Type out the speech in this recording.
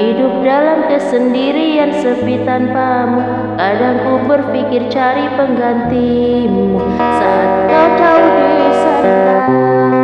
Hidup dalam kesendirian sepi tanpamu. Kadang ku berpikir cari penggantimu saat kau jauh di sana.